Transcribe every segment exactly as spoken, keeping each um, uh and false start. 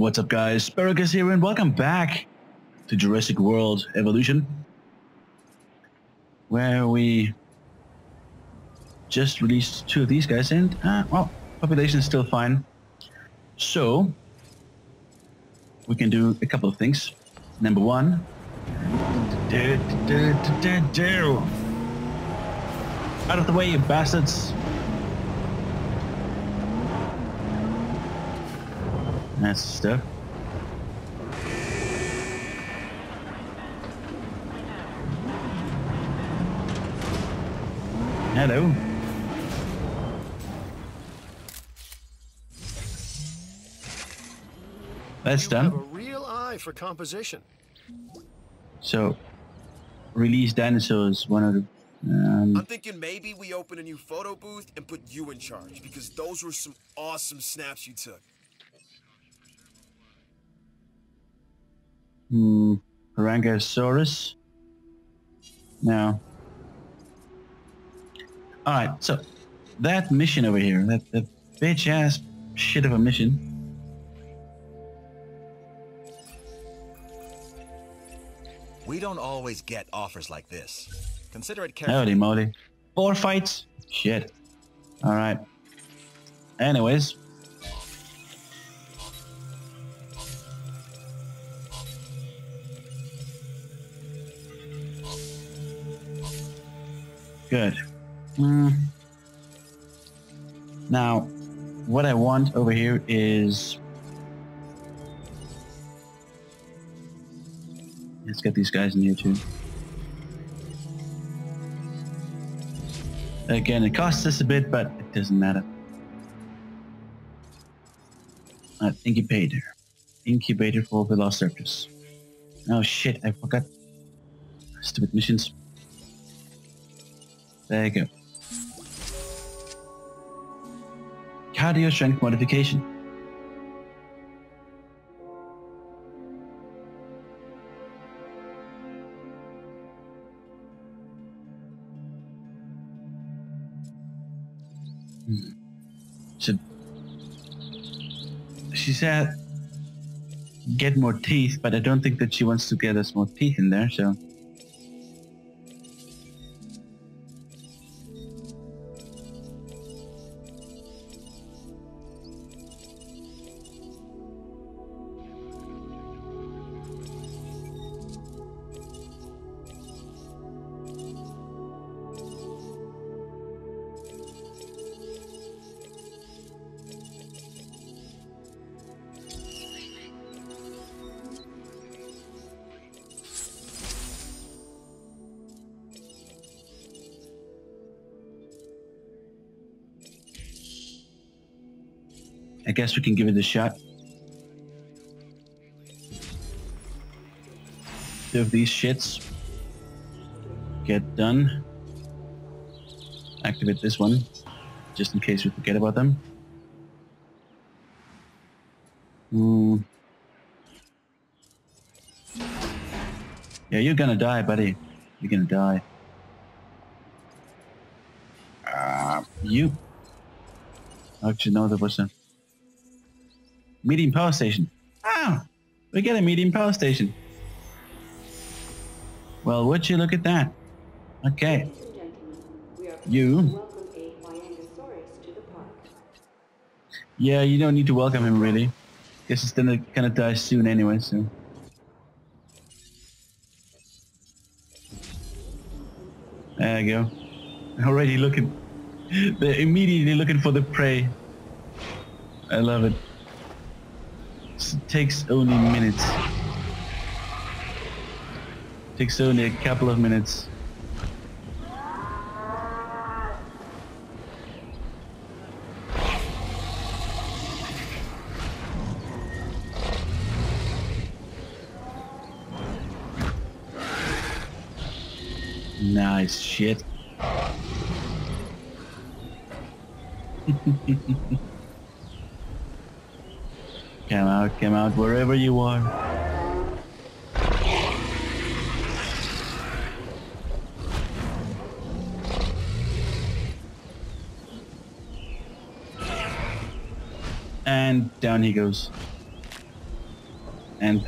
What's up, guys? Sparrowcus here, and welcome back to Jurassic World Evolution, where we just released two of these guys, and uh, well, population is still fine. So we can do a couple of things. Number one, out of the way, you bastards! That's stuff. Hello. That's done. You have a real eye for composition. So, release dinosaurs. One of the. Um, I'm thinking maybe we open a new photo booth and put you in charge, because those were some awesome snaps you took. Hmm. Rangosaurus. No. All right. So that mission over here, that, that bitch ass shit of a mission. We don't always get offers like this. Consider it carefully. Howdy moly. Four fights. Shit. All right. Anyways. Good. Mm. Now, what I want over here is... Let's get these guys in here too. Again, it costs us a bit, but it doesn't matter. Right, incubator. Incubator for Velociraptors. Oh shit, I forgot. Stupid missions. There you go. Cardio strength modification. Hmm. So she said get more teeth, but I don't think that she wants to get us more teeth in there, so. I guess we can give it a shot. Two of these shits get done. Activate this one, just in case we forget about them. Mm. Yeah, you're gonna die, buddy. You're gonna die. Uh, you. Actually, no, there wasn't. Medium power station. Ah! We get a medium power station. Well, would you look at that? Okay. You. Yeah, you don't need to welcome him, really. Guess he's gonna, gonna die soon anyway, so. There you go. Already looking. They're immediately looking for the prey. I love it. Takes only minutes. Takes only a couple of minutes. Nice shit. Come out, come out, wherever you are. And down he goes. and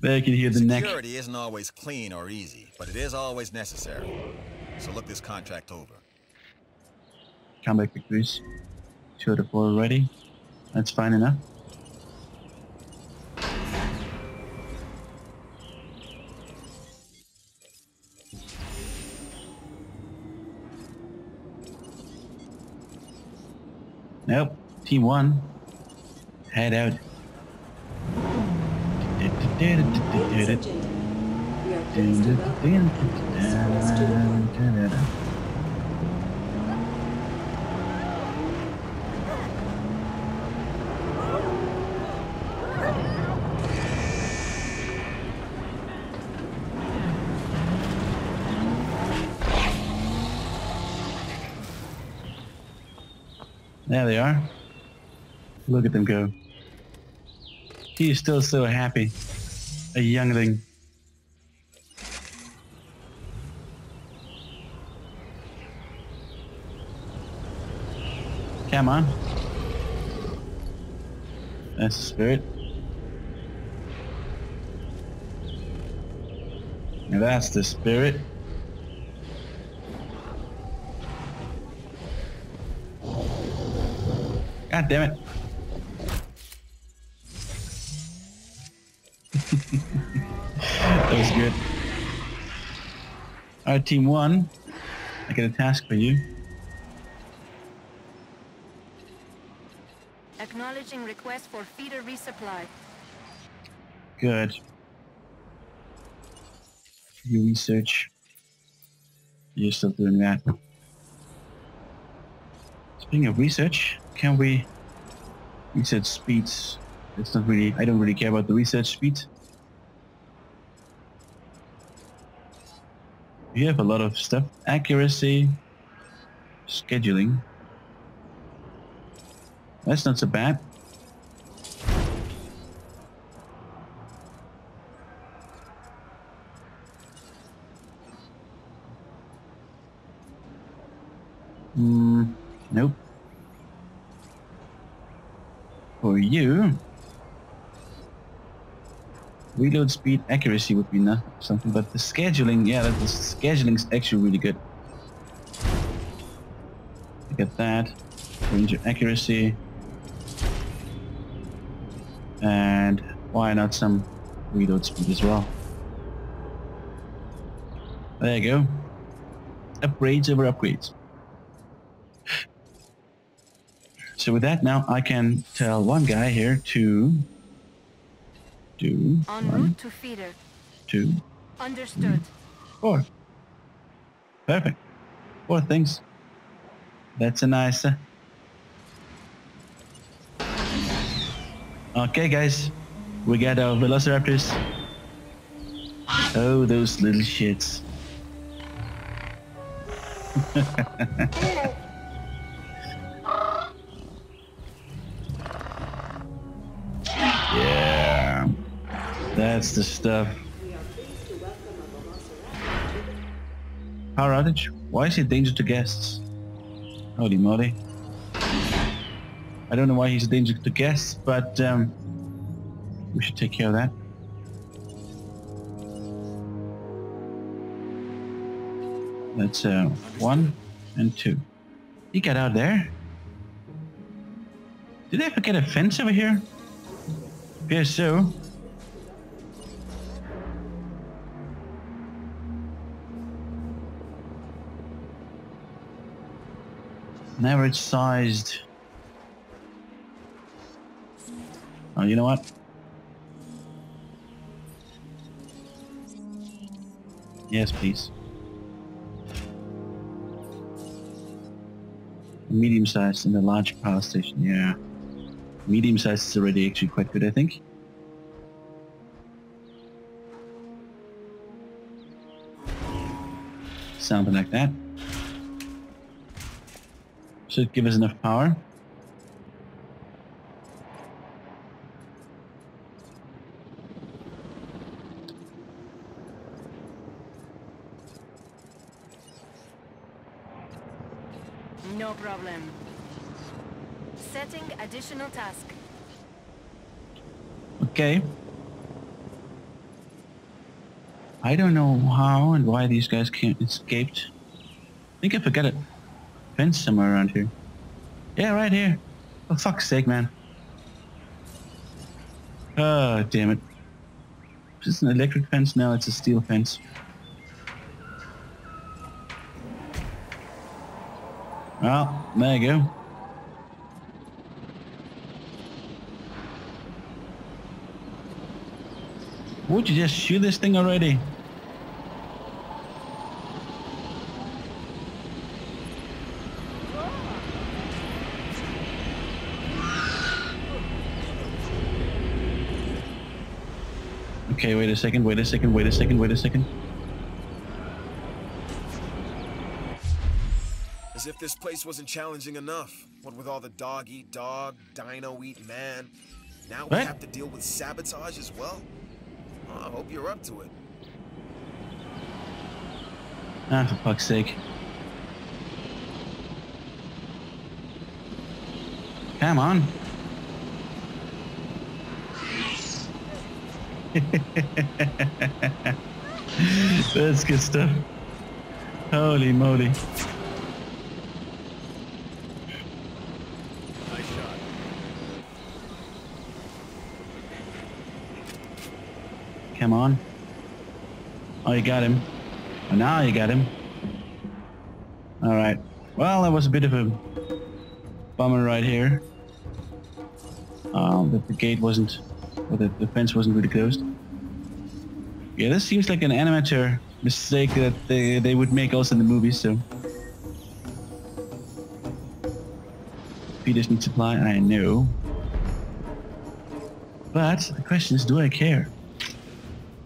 there you can hear the Security neck. Security isn't always clean or easy, but it is always necessary. So look this contract over. Come back, Big Goose. Two out of four already. That's fine enough. Nope. Team one. Head out. There they are. Look at them go. He is still so happy. A youngling. Come on. That's the spirit. And that's the spirit. God damn it. That was good. Alright, team one. I got a task for you. Acknowledging request for feeder resupply. Good. You research. You're still doing that. Speaking of research, can we research speeds? It's not really, I don't really care about the research speed. We have a lot of stuff. Accuracy, scheduling. That's not so bad. Mm, nope. For you, reload speed, accuracy would be not something, but the scheduling, yeah, that the scheduling is actually really good. Look at that, range of accuracy, and why not some reload speed as well? There you go. Upgrades over upgrades. So with that, now I can tell one guy here to do en route one, to feeder. Two. Understood. Three, four. Perfect. Four things. That's a nice. Uh... Okay, guys, we got our velociraptors. Oh, those little shits. That's the stuff. Power outage? Why is he a danger to guests? Holy moly. I don't know why he's a danger to guests, but um, we should take care of that. That's uh, one and two. He got out there. Did I forget a fence over here? Appears so. An average sized. Oh, you know what? Yes, please. Medium sized and a large power station. Yeah. Medium sized is already actually quite good, I think. Something like that. Should give us enough power. No problem. Setting additional task. Okay. I don't know how and why these guys can't escaped. I think I forgot a fence somewhere around here. Yeah, right here. For fuck's sake, man. Oh, damn it. Is this an electric fence? No, it's a steel fence. Well, there you go. Would you just shoot this thing already? Okay, wait a second, wait a second, wait a second, wait a second. As if this place wasn't challenging enough. What with all the dog eat dog, dino eat man. Now we what? have to deal with sabotage as well? I hope you're up to it. Ah, for fuck's sake. Come on. That's good stuff. Holy moly. Nice shot. Come on. Oh, you got him. Oh, now you got him. All right. Well, that was a bit of a bummer right here. Um, that the gate wasn't... Well, the, the fence wasn't really closed. Yeah, this seems like an animateur mistake that they, they would make also in the movies, so... Peters need supply, I know. But the question is, do I care?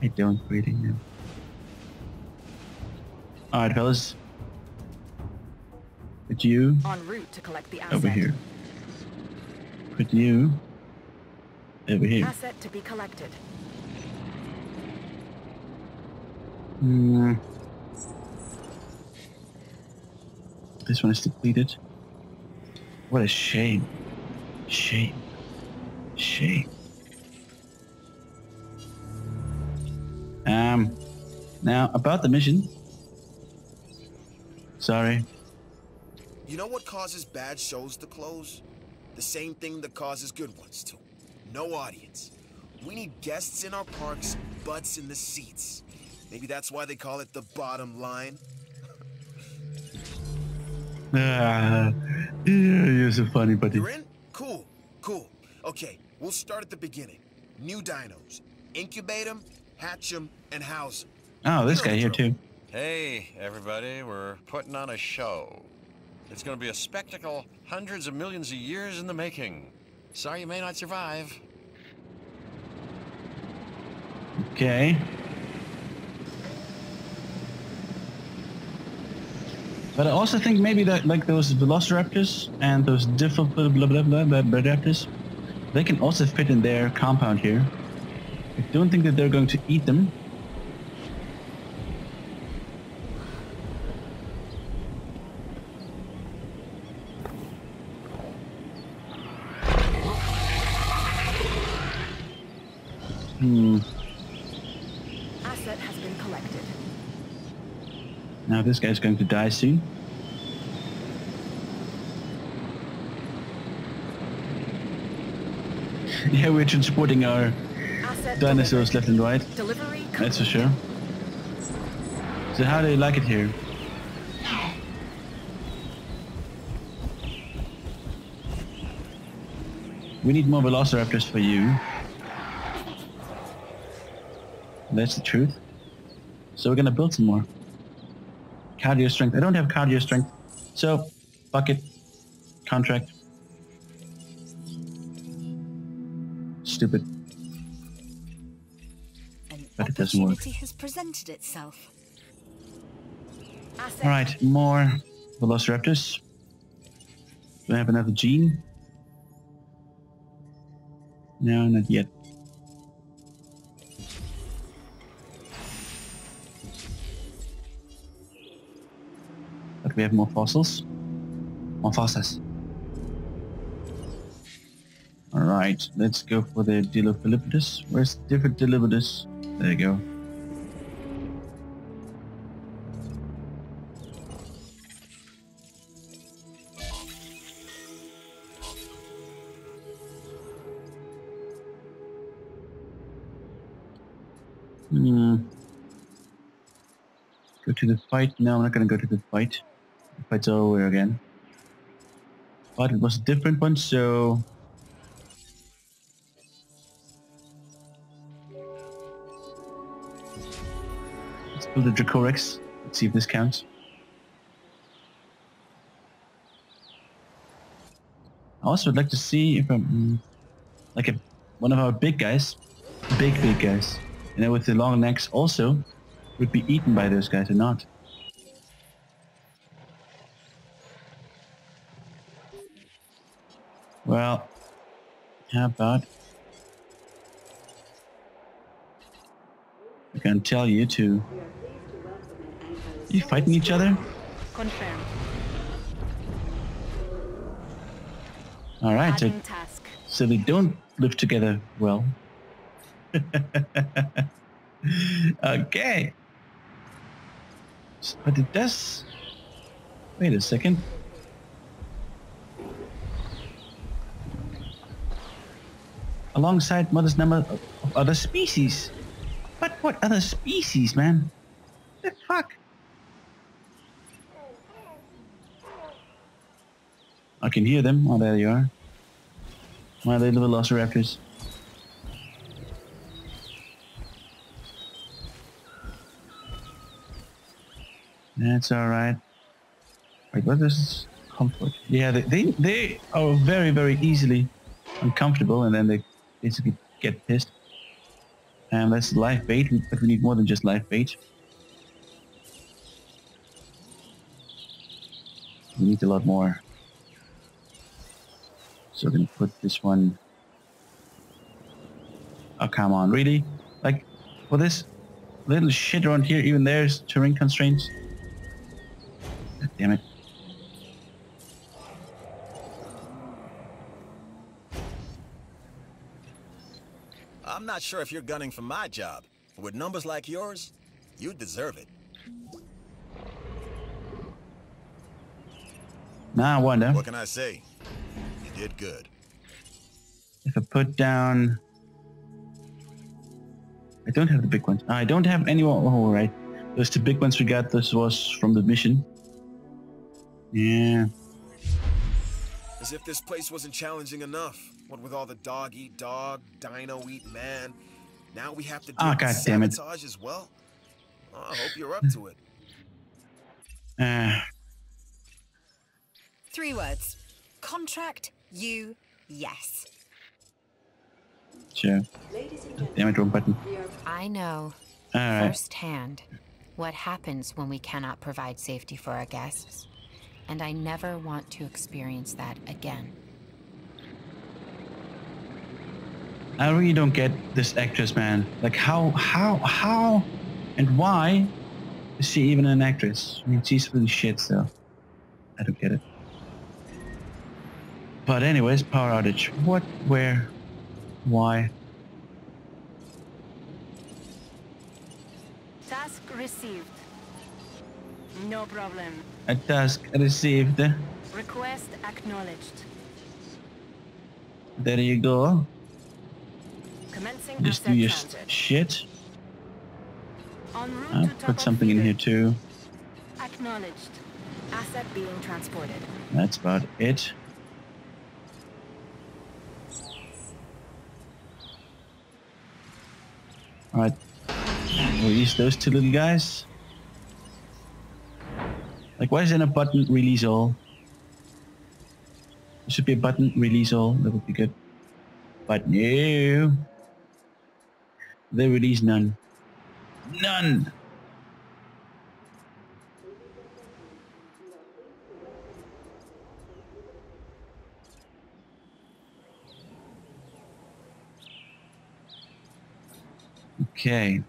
I don't really know. Alright, fellas. Could you... En route to collect the asset. Over here. Could you... Over here. Asset to be collected. Hmm. This one is depleted. What a shame. Shame. Shame. Um. Now about the mission. Sorry. You know what causes bad shows to close? The same thing that causes good ones to. No audience. We need guests in our parks, butts in the seats. Maybe that's why they call it the bottom line. Ah, you're so funny, buddy. You're in? Cool, cool. Okay, we'll start at the beginning. New dinos. Incubate them, hatch them, and house them. Oh, this guy here too. Hey, everybody, we're putting on a show. It's going to be a spectacle hundreds of millions of years in the making. Sorry you may not survive. Okay. But I also think maybe that like those velociraptors and those different blah blah blah blah blah blah raptors, they can also fit in their compound here. I don't think that they're going to eat them. Hmm. Asset has been collected. Now this guy's going to die soon. Yeah, we're transporting our Asset dinosaurs delivered. left and right. Delivery complete. That's for sure. So how do you like it here? We need more velociraptors for you. That's the truth. So we're gonna build some more. Cardio strength. I don't have cardio strength. So, fuck it. Contract. Stupid. An but it doesn't work. Has presented itself. All right, more velociraptors. Do I have another gene? No, not yet. We have more fossils. More fossils. Alright, let's go for the Dilophilipidus. Where's the different Dilophilipidus? There you go. Hmm. Go to the fight? No, I'm not going to go to the fight. The fight's over again. But it was a different one, so... let's build the Dracorex. Let's see if this counts. I also would like to see if I'm... like a, one of our big guys. Big, big guys. You know, with the long necks also. Would be eaten by those guys or not. Well, how about I can tell you to... you fighting each other? Confirmed. All right, so, so they don't live together well. Okay. But it does... wait a second. Alongside mother's number of other species. But what other species, man? The fuck? I can hear them. Oh, there you are. My little velociraptors. That's alright. Wait, what is comfort? Yeah, they, they, they are very, very easily uncomfortable and then they basically get pissed. And that's live bait, but we need more than just live bait. We need a lot more. So we're going to put this one... oh, come on, really? Like, for this little shit around here, even there's terrain constraints. God damn it. I'm not sure if you're gunning for my job. With numbers like yours, you deserve it. Nah, I wonder. What can I say? You did good. If I put down... I don't have the big ones. I don't have any... oh, right. Those two big ones we got, this was from the mission. Yeah. As if this place wasn't challenging enough. What with all the dog eat dog, dino eat man. Now we have to do oh, God damn it. sabotage as well. Oh, I hope you're up to it. Uh. Three words. Contract you yes. Sure. Damn it, wrong button. I know. All right. Firsthand what happens when we cannot provide safety for our guests. And I never want to experience that again. I really don't get this actress, man. Like, how, how, how, and why is she even an actress? I mean, she's really shit, so I don't get it. But anyways, power outage. What, where, why? Task received. No problem. A task received. Request acknowledged. There you go. Commencing just do your st shit. I'll put something in here too. Acknowledged. Asset being transported. That's about it. Alright. Release those two little guys. Like, why is there a button release all? There should be a button release all. That would be good. But no. They release none. None! Okay.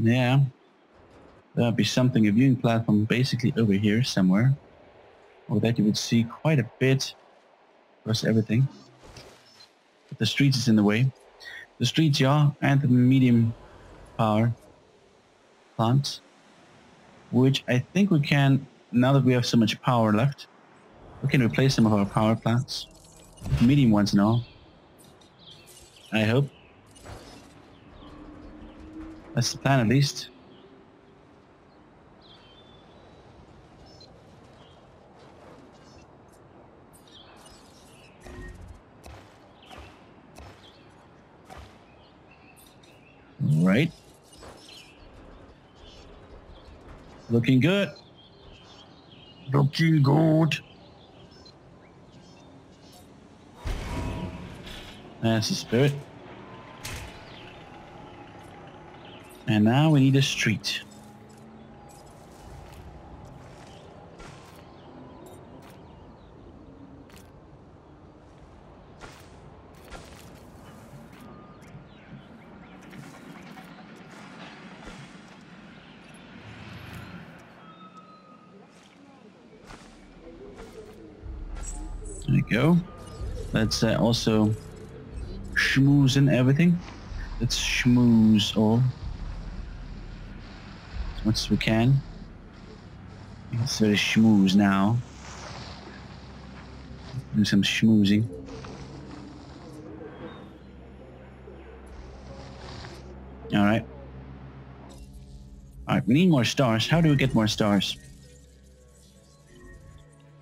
Yeah, there'll be something, a viewing platform basically over here somewhere. Or that you would see quite a bit across everything. But the streets is in the way. the street jaw and the medium power plants, which I think we can, now that we have so much power left, we can replace some of our power plants, medium ones and all, I hope. That's the plan, at least. Right. Looking good. Looking good. That's the spirit. And now we need a street. There we go. Let's uh, also schmooze in everything. Let's schmooze all as much as we can. Let's sort of schmooze now. Do some schmoozing. Alright. Alright, we need more stars. How do we get more stars?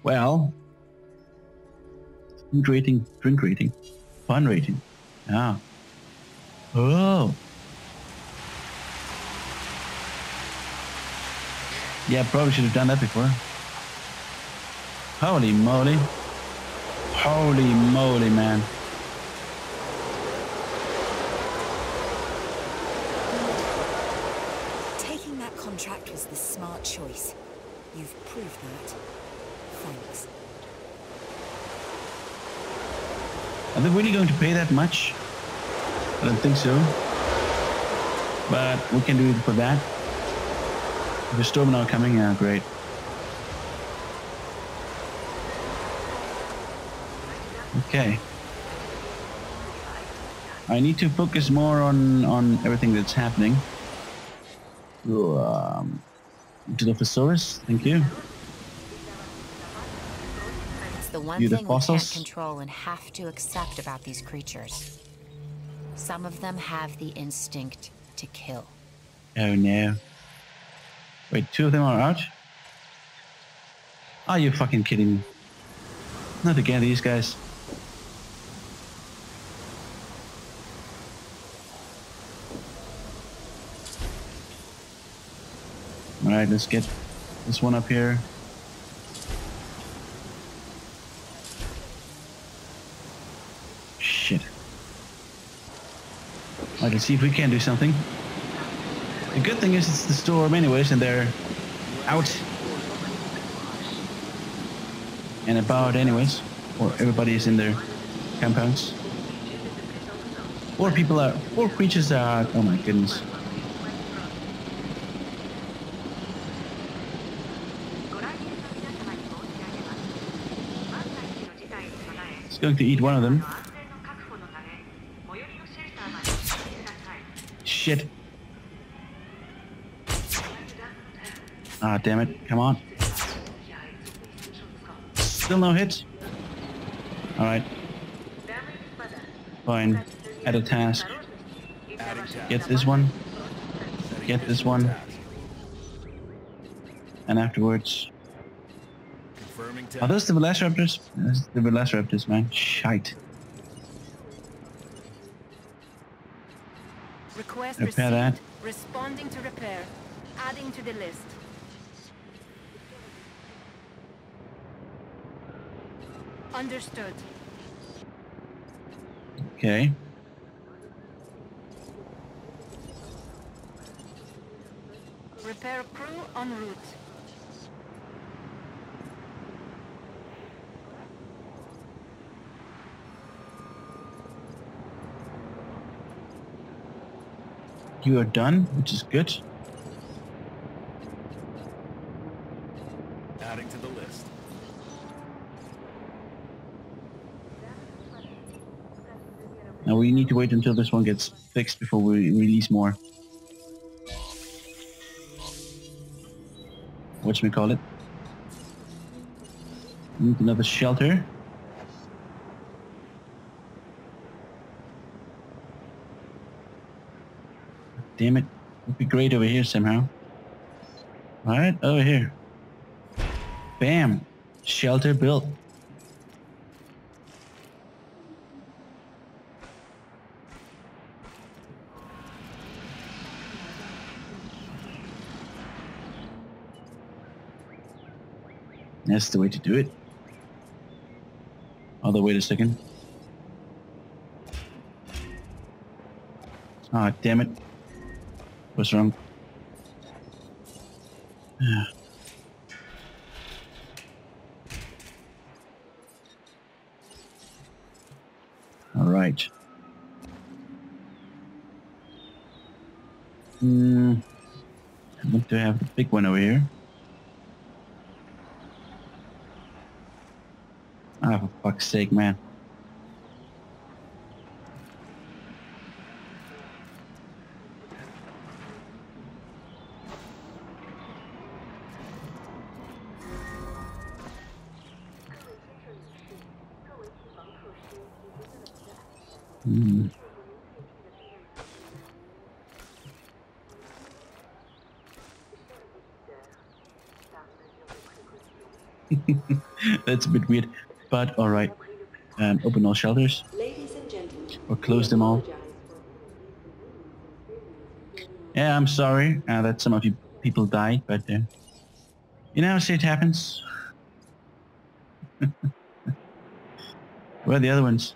Well, drink rating, drink rating, fun rating. Ah. Oh. Yeah, probably should have done that before. Holy moly. Holy moly, man. Taking that contract was the smart choice. You've proved that. Thanks. Are they really going to pay that much? I don't think so. But we can do it for that. The storm now coming, yeah, great. Okay. I need to focus more on, on everything that's happening. Um, Dilophosaurus, thank you. It's the one thing we can't control and have to accept about these creatures. Some of them have the instinct to kill. Oh no. Wait, two of them are out? Are you fucking kidding me? Not again, these guys. Alright, let's get this one up here. Shit. I can see if we can do something. The good thing is it's the storm anyways, and they're out and about anyways, or everybody is in their compounds, or people are, or creatures are out. Oh my goodness. It's going to eat one of them. Shit. Ah, damn it. Come on. Still no hits. Alright. Fine. Add a task. Get this one. Get this one. And afterwards. Are those the Velociraptors? That's the Velociraptors, man. Shite. Request repair that. Responding to repair. Adding to the list. Understood. Okay. Repair crew en route. You are done, which is good. Adding to the list. Now we need to wait until this one gets fixed before we release more. Whatchamacallit. Need another shelter. Damn it. It'd be great over here somehow. Alright, over here. Bam! Shelter built. That's the way to do it. Although, wait a second. Ah, damn it. What's wrong? All right. Hmm. I want to have the big one over here. Ah, for fuck's sake, man. Mm. That's a bit weird, but all right. Um, open all shelters, or close them all. Yeah, I'm sorry uh, that some of you people died, but uh, you know, shit happens. Where are the other ones?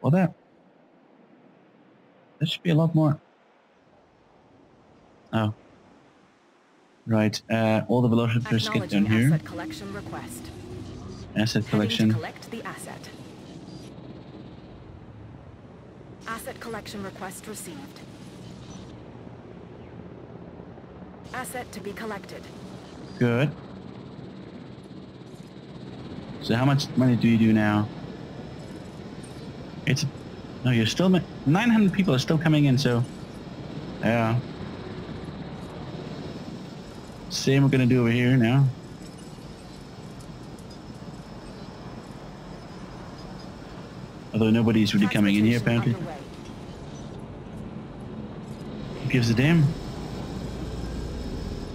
Well, that, there should be a lot more. Oh. Right, uh, all the velociraptors get down here. Asset collection request. Asset collection. Collect the asset. Asset collection request received. Asset to be collected. Good. So how much money do you do now? It's no, you're still nine hundred people are still coming in, so yeah. Same we're gonna do over here now. Although nobody's really coming in here apparently. Who gives a damn?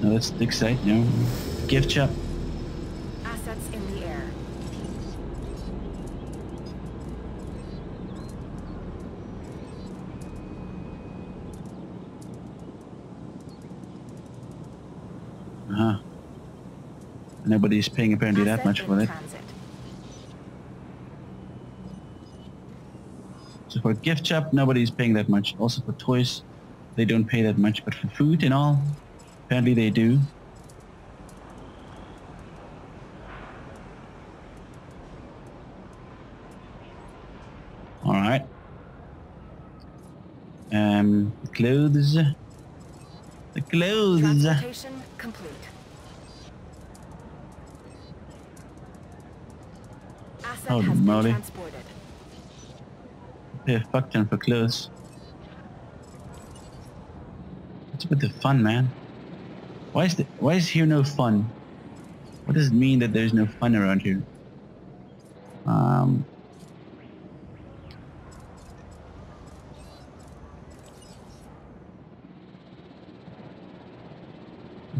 No, that's the site. No gift shop. Assets in the air. Uh-huh. Nobody's paying apparently that much for it. So for a gift shop, nobody's paying that much. Also for toys, they don't pay that much. But for food and all, apparently they do. All right. Um, clothes. The clothes. Transportation complete. Asset oh, has molly. Been transported. Pay a fuck ton for clothes. What's with the fun, man? Why is the, why is here no fun? What does it mean that there's no fun around here? Um.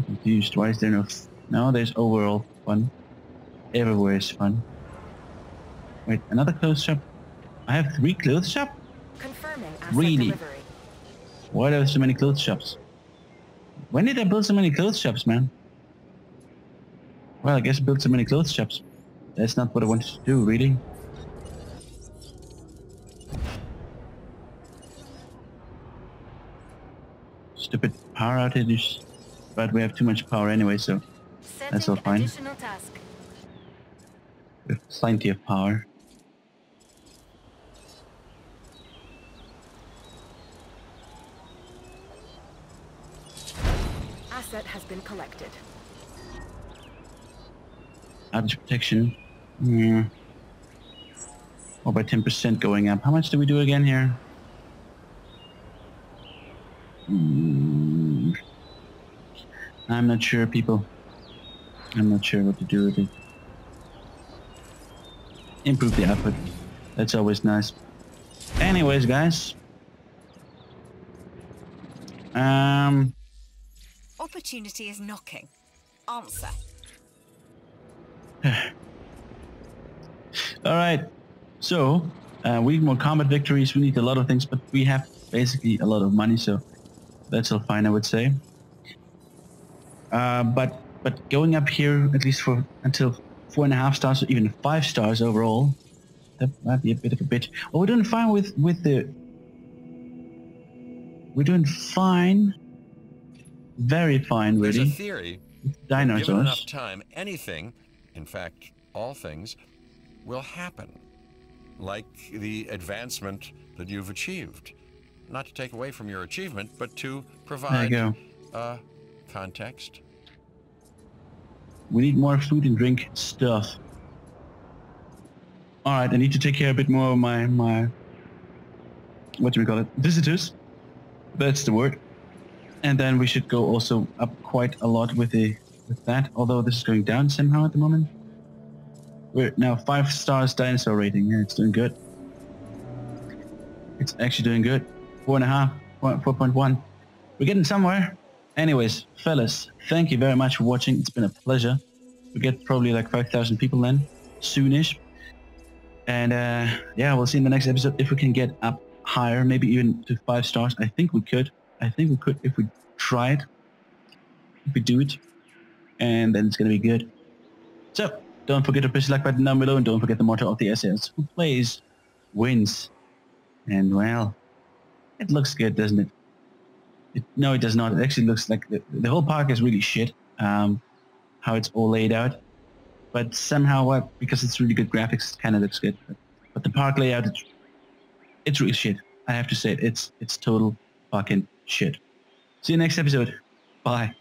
Confused. Why is there no? F no, there's overall fun. Everywhere is fun. Wait, another clothes shop. I have three clothes shop. Confirming asset really? Delivery. Why are there so many clothes shops? When did I build so many clothes shops, man? Well, I guess I built so many clothes shops. That's not what I wanted to do, really. Stupid power outages. But we have too much power anyway, so setting that's all fine. Task. We have plenty of power. Asset has been collected. Outage protection. Yeah. Or by ten percent going up. How much did we do again here? Mm. I'm not sure, people. I'm not sure what to do with it. Improve the output. That's always nice. Anyways, guys. Um. Opportunity is knocking. Answer. All right. So uh, we need more combat victories. We need a lot of things, but we have basically a lot of money, so that's all fine, I would say. Uh, but but going up here at least for until four and a half stars, or even five stars overall, that might be a bit of a bitch. Oh, we're doing fine with with the. We're doing fine. Very fine, really. There's a theory. Dinosaurs. Given enough time, anything, in fact, all things, will happen. Like the advancement that you've achieved. Not to take away from your achievement, but to provide there you go. Uh, context. We need more food and drink stuff. All right, I need to take care a bit more of my my. What do we call it? Visitors. That's the word. And then we should go also up quite a lot with the with that, although this is going down somehow at the moment. We're now five stars dinosaur rating. Yeah, it's doing good. It's actually doing good. Four and a half, four point one. We're getting somewhere. Anyways, fellas, thank you very much for watching. It's been a pleasure. We get probably like five thousand people then, soonish. And uh, yeah, we'll see in the next episode if we can get up higher, maybe even to five stars. I think we could. I think we could if we tried, if we do it, and then it's going to be good. So, don't forget to push the like button down below, and don't forget the motto of the S S. Who plays, wins. And well, it looks good, doesn't it? it no, it does not. It actually looks like the, the whole park is really shit, um, how it's all laid out. But somehow, well, because it's really good graphics, it kind of looks good. But, but the park layout, it's, it's really shit. I have to say it. It's, it's total fucking shit. See you next episode. Bye.